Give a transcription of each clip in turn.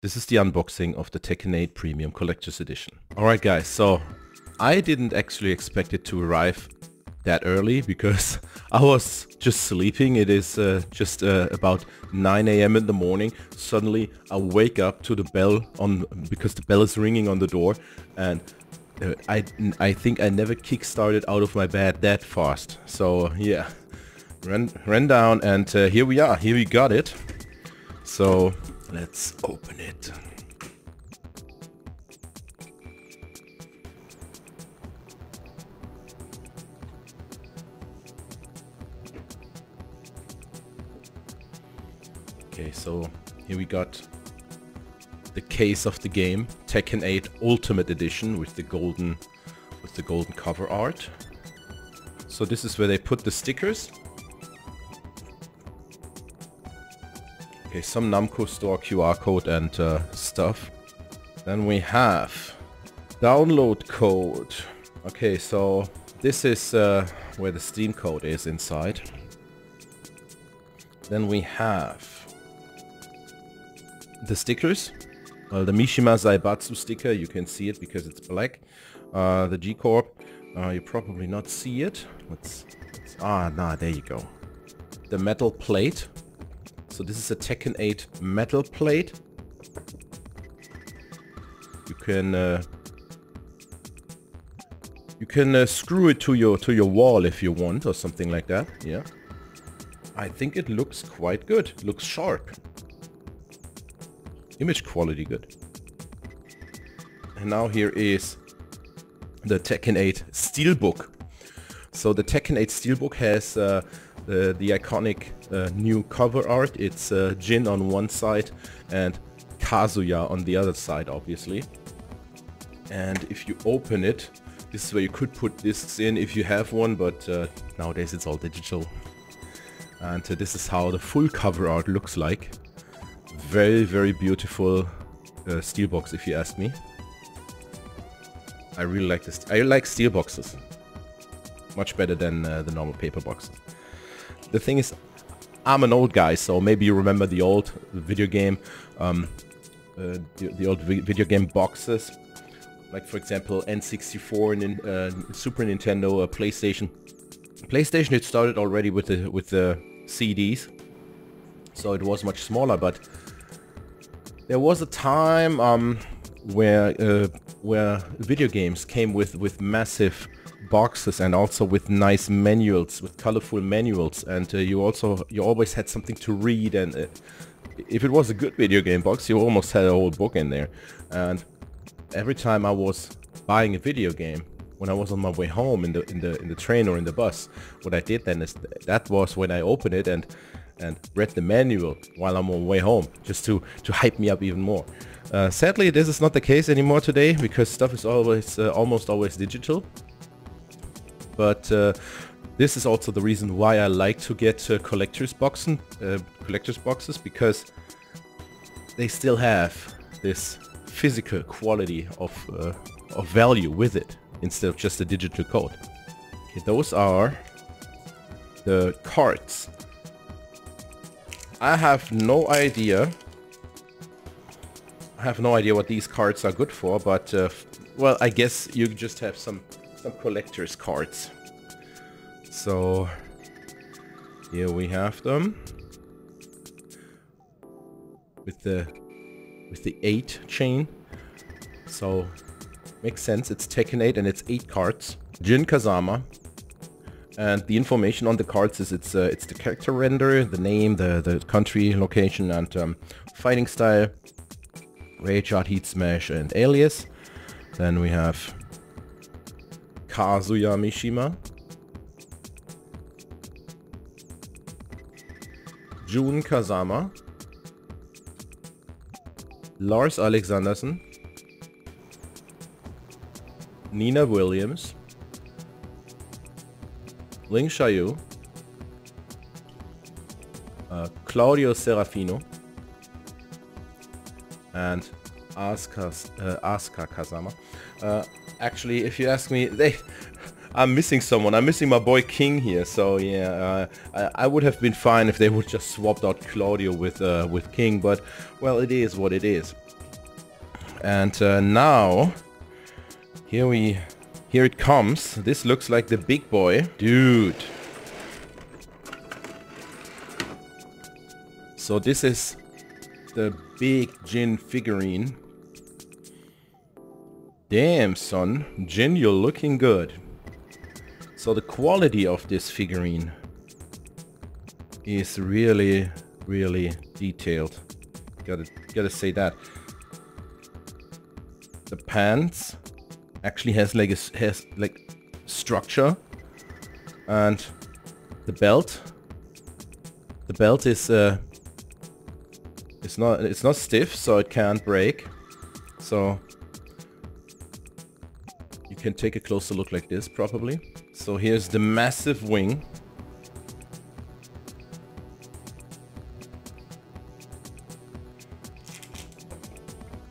This is the unboxing of the Tekken 8 Premium Collector's Edition. Alright guys, so I didn't actually expect it to arrive that early because I was just sleeping. It is just about 9 AM in the morning. Suddenly I wake up to the bell on because the bell is ringing on the door, and I think I never kick-started out of my bed that fast. So yeah, ran down and here we are. Here we got it. So let's open it. Okay, so here we got the case of the game, Tekken 8 Ultimate Edition with the golden cover art. So this is where they put the stickers. Okay, some Namco store QR code and stuff. Then we have download code. Okay, so this is where the Steam code is inside. Then we have the stickers. Well, the Mishima Zaibatsu sticker, you can see it because it's black. The G Corp, you probably not see it. There you go. The metal plate. So this is a Tekken 8 metal plate. You can screw it to your wall if you want, or something like that. Yeah, I think it looks quite good. It looks sharp. Image quality good. And now here is the Tekken 8 Steelbook. So the Tekken 8 Steelbook has the iconic new cover art. It's Jin on one side and Kazuya on the other side, obviously. And if you open it, this is where you could put discs in if you have one, but nowadays it's all digital. And this is how the full cover art looks like. Very, very beautiful steelbox, if you ask me. I really like this. I like steel boxes much better than the normal paper boxes. The thing is, I'm an old guy, so maybe you remember the old video game, the old video game boxes, like for example N64 and Super Nintendo, PlayStation. PlayStation, it started already with the CDs, so it was much smaller. But there was a time where video games came with massive boxes and also with nice manuals, with colorful manuals, and you always had something to read. And if it was a good video game box, you almost had a whole book in there. And every time I was buying a video game, when I was on my way home in the train or in the bus, what I did then is that was when I opened it and read the manual while I'm on my way home, just to hype me up even more. Sadly, this is not the case anymore today, because stuff is always almost always digital. But this is also the reason why I like to get collector's boxes, because they still have this physical quality of value with it, instead of just a digital code. Okay, those are the cards. I have no idea. I have no idea what these cards are good for, but well, I guess you just have some collector's cards. So here we have them with the 8 chain. So makes sense. It's Tekken 8 and it's 8 cards. Jin Kazama, and the information on the cards is it's the character render, the name, the country, location, and fighting style, rage art, heat smash, and alias. Then we have Kazuya Mishima, Jun Kazama, Lars Alexanderson, Nina Williams, Ling Xiaoyu, Claudio Serafino, and Asuka Kazama. Actually, if you ask me, I'm missing someone. I'm missing my boy King here. So yeah, I would have been fine if they would just swapped out Claudio with King, but well, it is what it is. And now here it comes. This looks like the big boy, dude. So this is the big Jin figurine. Damn, son. Jin, you're looking good. So the quality of this figurine is really, really detailed. Gotta say that. The pants actually has like structure, and the belt. The belt is it's not stiff, so it can't break. So can take a closer look like this probably. So here's the massive wing.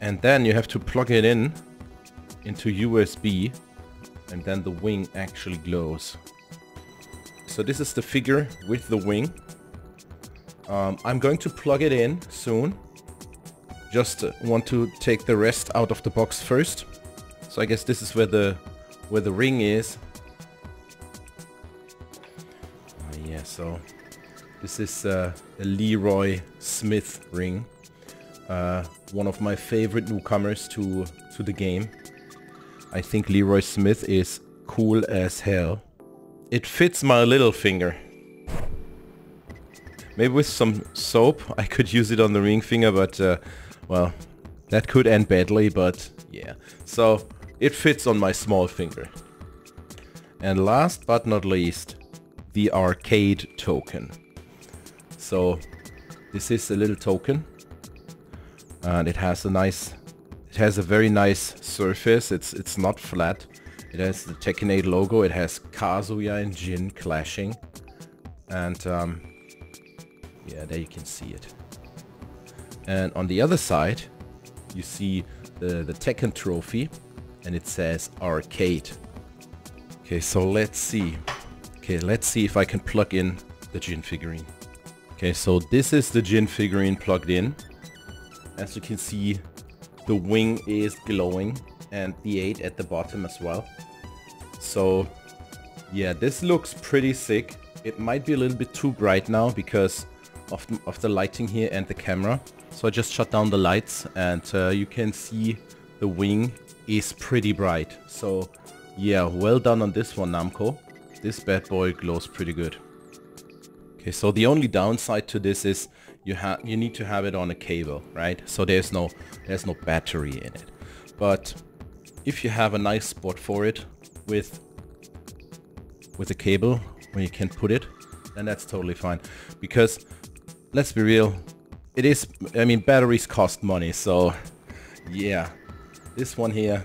And then you have to plug it in into USB, and then the wing actually glows. So this is the figure with the wing. I'm going to plug it in soon. Just want to take the rest out of the box first. So I guess this is where the ring is. Yeah, so this is a Leroy Smith ring. One of my favorite newcomers to the game. I think Leroy Smith is cool as hell. It fits my little finger. Maybe with some soap I could use it on the ring finger, but well, that could end badly, but yeah. So it fits on my small finger. And last but not least, the arcade token. So this is a little token, and it has a very nice surface. It's not flat. It has the Tekken 8 logo. It has Kazuya and Jin clashing, and yeah, there you can see it. And on the other side, you see the Tekken trophy. And it says arcade. Okay, so let's see. Okay, let's see if I can plug in the Jin figurine. Okay, so this is the Jin figurine plugged in. As you can see, the wing is glowing, and the 8 at the bottom as well. So yeah, this looks pretty sick. It might be a little bit too bright now because of the lighting here and the camera. So I just shut down the lights, and you can see the wing is pretty bright. So yeah, well done on this one, Namco. This bad boy glows pretty good. Okay, so the only downside to this is you need to have it on a cable, right? So there's no battery in it. But if you have a nice spot for it with a cable where you can put it, then that's totally fine. Because let's be real, it is, I mean, batteries cost money, so yeah. This one here,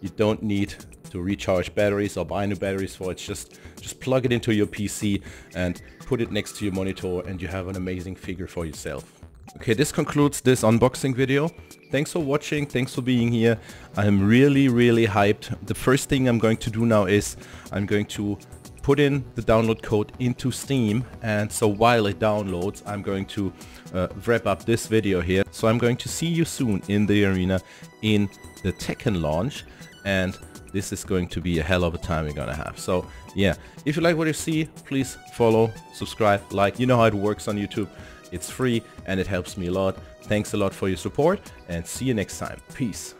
you don't need to recharge batteries or buy new batteries for it. Just plug it into your PC and put it next to your monitor, and you have an amazing figure for yourself. Okay, this concludes this unboxing video. Thanks for watching. Thanks for being here. I'm really, really hyped. The first thing I'm going to do now is I'm going to put in the download code into Steam, and so while it downloads, I'm going to wrap up this video here. So I'm going to see you soon in the arena in the Tekken launch, and this is going to be a hell of a time we're gonna have. So yeah, if you like what you see, please follow, subscribe, like. You know how it works on YouTube. It's free and it helps me a lot. Thanks a lot for your support, and see you next time. Peace.